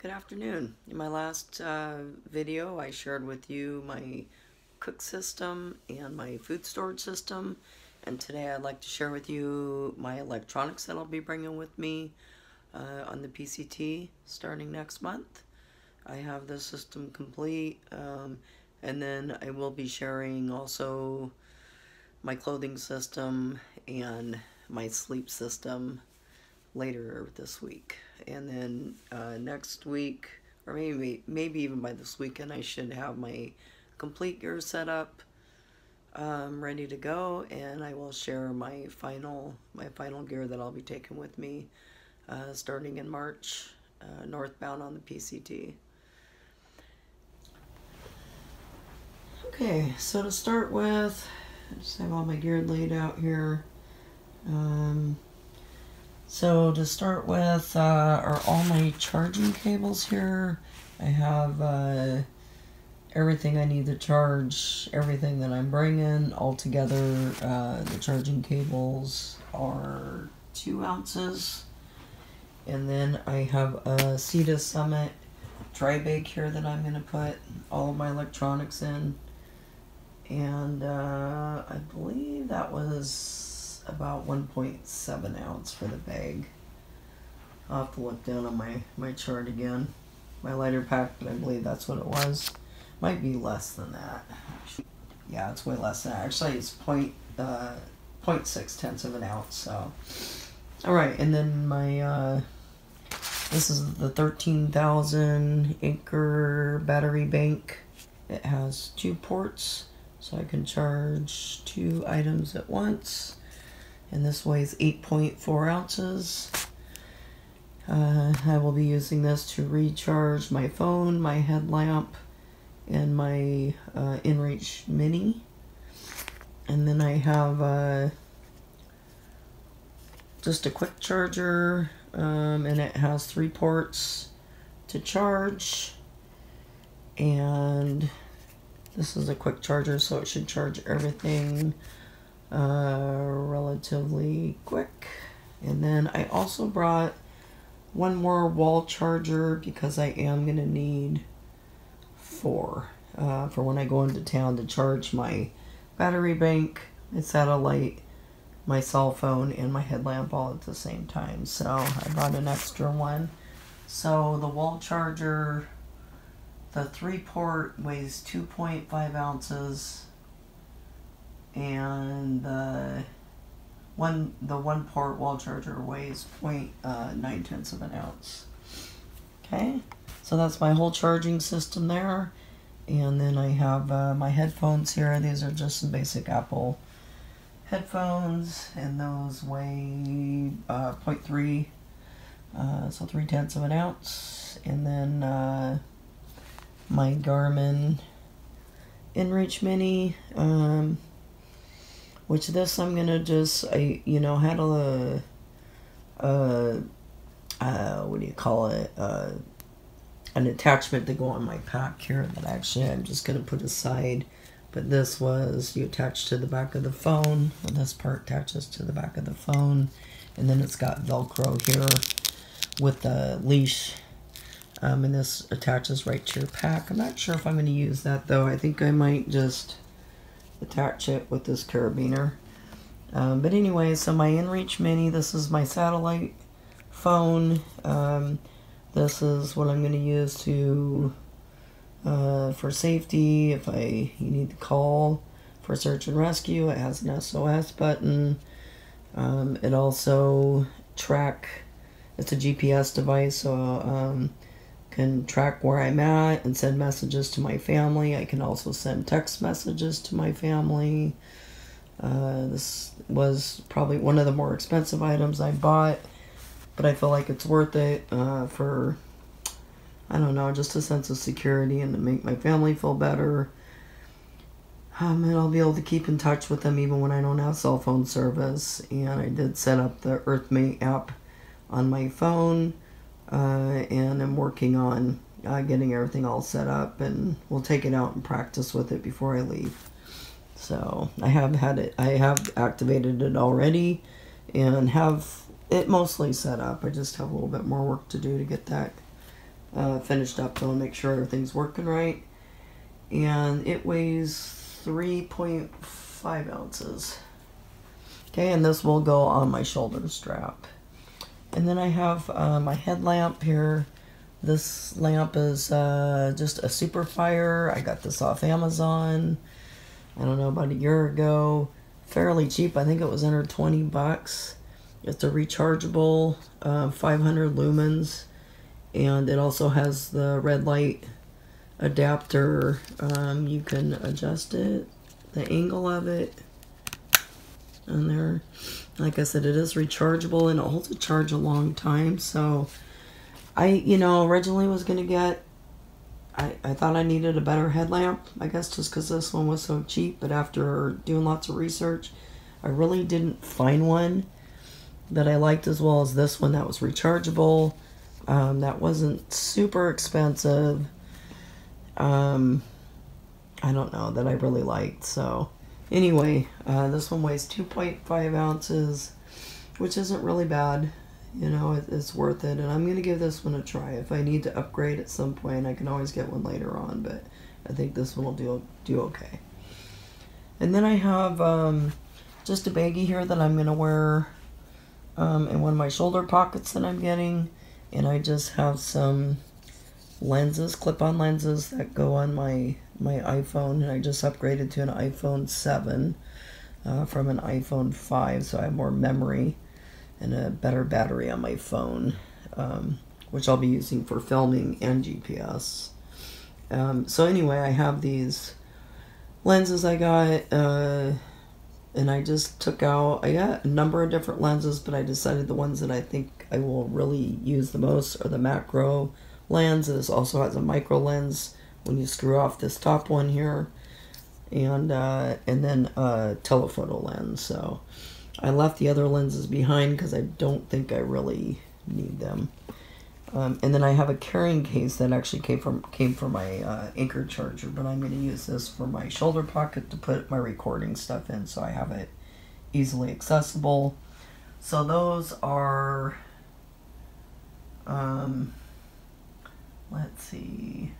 Good afternoon. In my last video, I shared with you my cook system and my food storage system, and today I'd like to share with you my electronics that I'll be bringing with me on the PCT starting next month. I have the system complete, and then I will be sharing also my clothing system and my sleep system later this week, and then next week, or maybe even by this weekend, I should have my complete gear set up, ready to go, and I will share my final gear that I'll be taking with me starting in March, northbound on the PCT. Okay, so to start with, I just have all my gear laid out here. So to start with, are all my charging cables here. I have everything I need to charge, everything that I'm bringing. Altogether, the charging cables are 2 ounces. And then I have a Sea to Summit dry bag here that I'm going to put all of my electronics in. And I believe that was about 1.7 ounce for the bag. I'll have to look down on my chart again. My lighter pack, but I believe that's what it was. Might be less than that. Yeah, it's way less than that. Actually, it's 0.6 tenths of an ounce, so. All right, and then my, this is the 13,000 Anker battery bank. It has 2 ports, so I can charge 2 items at once. And this weighs 8.4 ounces. I will be using this to recharge my phone, my headlamp, and my InReach Mini. And then I have just a quick charger, and it has 3 ports to charge. And this is a quick charger, so it should charge everything relatively quick. And then I also brought 1 more wall charger because I am gonna need 4 for when I go into town to charge my battery bank, my satellite, my cell phone, and my headlamp all at the same time. So I brought an extra 1. So the wall charger, the 3 port, weighs 2.5 ounces. And the one port wall charger weighs 0.9 tenths of an ounce. Okay, so that's my whole charging system there. And then I have my headphones here. These are just some basic Apple headphones, and those weigh 0.3, so 3 tenths of an ounce. And then my Garmin InReach Mini. Which this I'm gonna just, had an attachment to go on my pack here that actually I'm just gonna put aside. But this was, you attach to the back of the phone, and this part attaches to the back of the phone. And then it's got Velcro here with the leash, and this attaches right to your pack. I'm not sure if I'm gonna use that though. I think I might just attach it with this carabiner, but anyway, so my InReach Mini, this is my satellite phone. This is what I'm going to use to for safety if you need to call for search and rescue. It has an SOS button. It also it's a GPS device, so can track where I'm at and send messages to my family. I can also send text messages to my family. This was probably one of the more expensive items I bought, but I feel like it's worth it for, I don't know, just a sense of security and to make my family feel better. And I'll be able to keep in touch with them even when I don't have cell phone service. And I did set up the Earthmate app on my phone. And I'm working on getting everything all set up, and we'll take it out and practice with it before I leave. So I have activated it already and have it mostly set up. I just have a little bit more work to do to get that finished up though, make sure everything's working right. And it weighs 3.5 ounces. Okay, and this will go on my shoulder strap. And then I have my headlamp here. This lamp is just a super fire. I got this off Amazon, I don't know, about a year ago. Fairly cheap, I think it was under 20 bucks. It's a rechargeable 500 lumens, and it also has the red light adapter. You can adjust it, the angle of it. And there, like I said, it is rechargeable and it holds a charge a long time. So I, you know, originally was going to get, I thought I needed a better headlamp, I guess just because this one was so cheap. But after doing lots of research, I really didn't find one that I liked as well as this one that was rechargeable, that wasn't super expensive, I don't know, that I really liked. So anyway, this one weighs 2.5 ounces, which isn't really bad. You know, it's worth it, and I'm going to give this one a try. If I need to upgrade at some point, I can always get one later on, but I think this one will do okay. And then I have just a baggie here that I'm going to wear in one of my shoulder pockets that I'm getting, and I just have some lenses, clip-on lenses that go on my iPhone, and I just upgraded to an iPhone 7 from an iPhone 5, so I have more memory and a better battery on my phone, which I'll be using for filming and GPS. So anyway, I have these lenses I got, and I just took out, I got a number of different lenses, but I decided the ones that I think I will really use the most are the macro lens. This also has a micro lens when you screw off this top one here, and then a telephoto lens. So I left the other lenses behind because I don't think I really need them. And then I have a carrying case that actually came from my Anker charger, but I'm going to use this for my shoulder pocket to put my recording stuff in, so I have it easily accessible. So those are, let's see,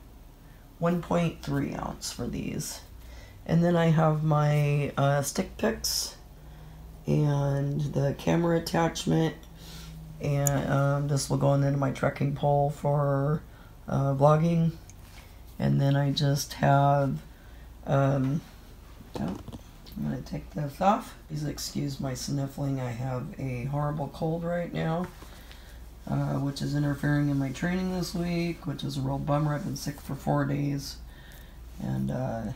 1.3 ounce for these. And then I have my stick picks and the camera attachment, and this will go into my trekking pole for vlogging. And then I just have, oh, I'm going to take this off. Please excuse my sniffling, I have a horrible cold right now, which is interfering in my training this week, which is a real bummer. I've been sick for 4 days, and yeah,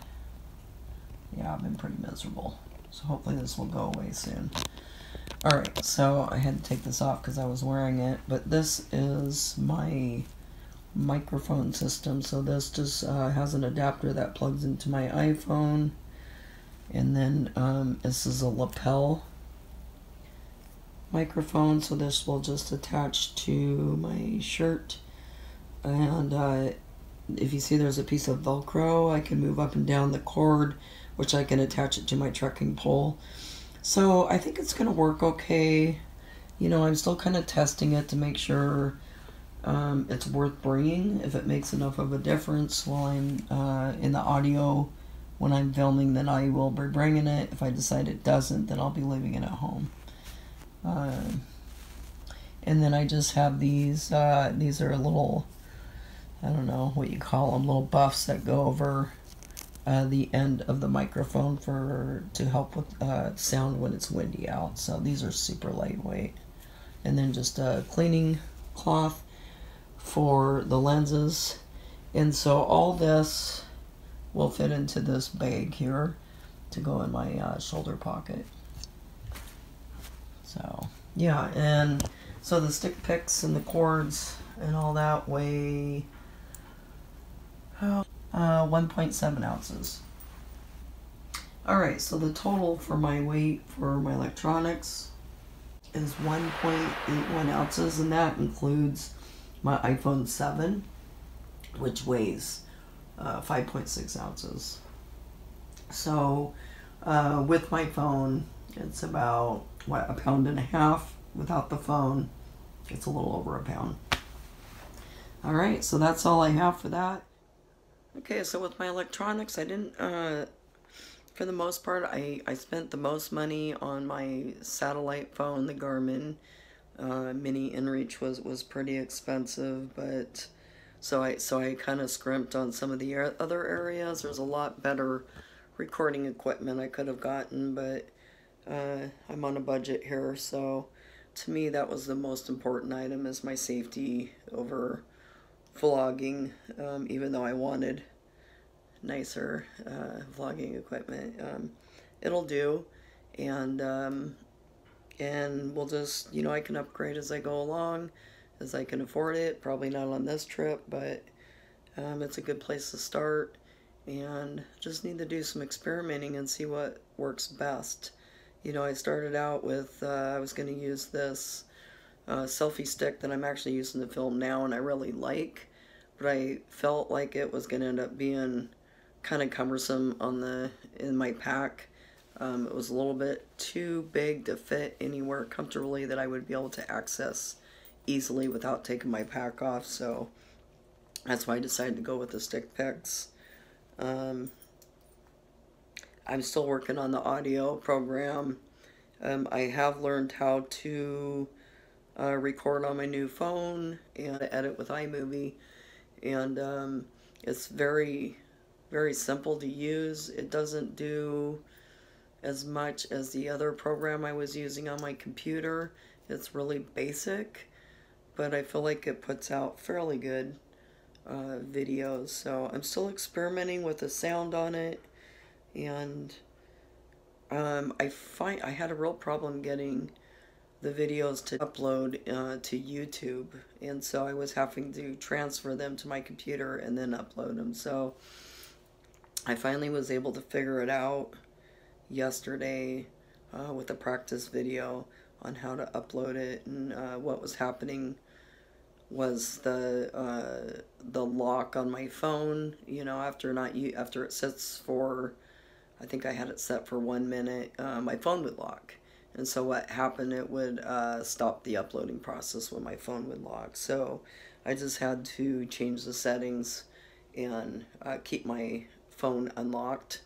I've been pretty miserable. So hopefully this will go away soon. Alright, so I had to take this off because I was wearing it. But this is my microphone system. So this just has an adapter that plugs into my iPhone. And then this is a lapel microphone. So this will just attach to my shirt. And if you see there's a piece of Velcro, I can move up and down the cord, which I can attach it to my trekking pole. So I think it's going to work okay. You know, I'm still kind of testing it to make sure it's worth bringing, if it makes enough of a difference while I'm in the audio when I'm filming, then I will be bringing it. If I decide it doesn't, then I'll be leaving it at home. And then I just have these are little, I don't know what you call them, little buffs that go over the end of the microphone to help with sound when it's windy out. So these are super lightweight. And then just a cleaning cloth for the lenses. And so all this will fit into this bag here to go in my shoulder pocket. So yeah, and so the stick picks and the cords and all that weigh 1.7 ounces. Alright, so the total for my weight for my electronics is 1.81 ounces, and that includes my iPhone 7, which weighs 5.6 ounces. So with my phone, it's about, what, 1.5 pounds. Without the phone, it's a little over 1 pound. All right, so that's all I have for that. Okay, so with my electronics, I didn't, for the most part, I spent the most money on my satellite phone, the Garmin Mini. InReach was pretty expensive, but so I kind of scrimped on some of the other areas. There's a lot better recording equipment I could have gotten, but I'm on a budget here, so to me that was the most important item, is my safety over vlogging, even though I wanted nicer vlogging equipment. It'll do, and we'll just, I can upgrade as I go along, as I can afford it. Probably not on this trip, but it's a good place to start, and just need to do some experimenting and see what works best. I started out with, I was going to use this selfie stick that I'm actually using to film now, and I really like, but I felt like it was going to end up being kind of cumbersome in my pack. It was a little bit too big to fit anywhere comfortably that I would be able to access easily without taking my pack off, so that's why I decided to go with the stick picks. I'm still working on the audio program. I have learned how to record on my new phone and edit with iMovie, and it's very, very simple to use. It doesn't do as much as the other program I was using on my computer. It's really basic, but I feel like it puts out fairly good videos. So I'm still experimenting with the sound on it, and I had a real problem getting the videos to upload to YouTube, and so I was having to transfer them to my computer and then upload them. So I finally was able to figure it out yesterday with a practice video on how to upload it, and what was happening was the lock on my phone, after it sits for, I think I had it set for 1 minute, my phone would lock. And so what happened, it would stop the uploading process when my phone would lock. So I just had to change the settings and keep my phone unlocked.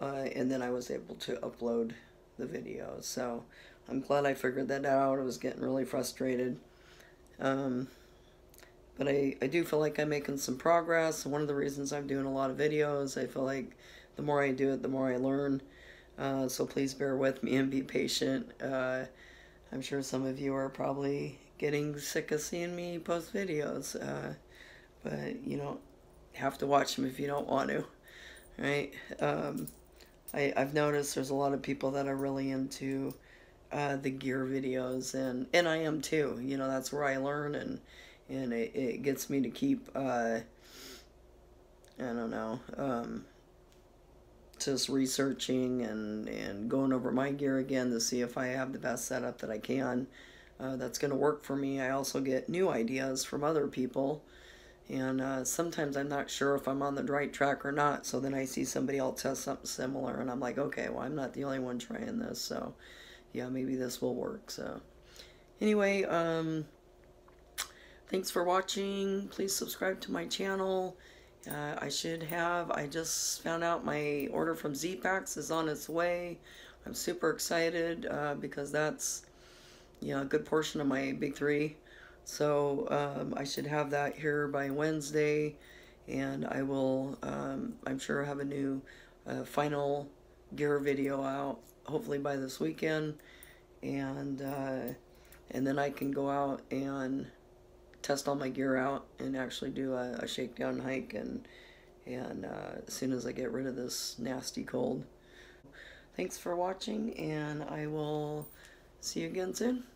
And then I was able to upload the video. So I'm glad I figured that out. I was getting really frustrated. But I do feel like I'm making some progress. One of the reasons I'm doing a lot of videos, I feel like the more I do it, the more I learn. So please bear with me and be patient. I'm sure some of you are probably getting sick of seeing me post videos, but you don't have to watch them if you don't want to, right? I've noticed there's a lot of people that are really into the gear videos, and I am too. That's where I learn, and it gets me to keep, I don't know, just researching and going over my gear again to see if I have the best setup that I can. That's going to work for me. I also get new ideas from other people, and sometimes I'm not sure if I'm on the right track or not, so then I see somebody else test something similar, and I'm like, okay, well, I'm not the only one trying this, so yeah, maybe this will work. So anyway, thanks for watching. Please subscribe to my channel. I just found out my order from Z-Packs is on its way. I'm super excited because that's, a good portion of my big three. So I should have that here by Wednesday, and I will, I'm sure, have a new final gear video out, hopefully by this weekend. And then I can go out and test all my gear out and actually do a shakedown hike, and as soon as I get rid of this nasty cold. Thanks for watching, and I will see you again soon.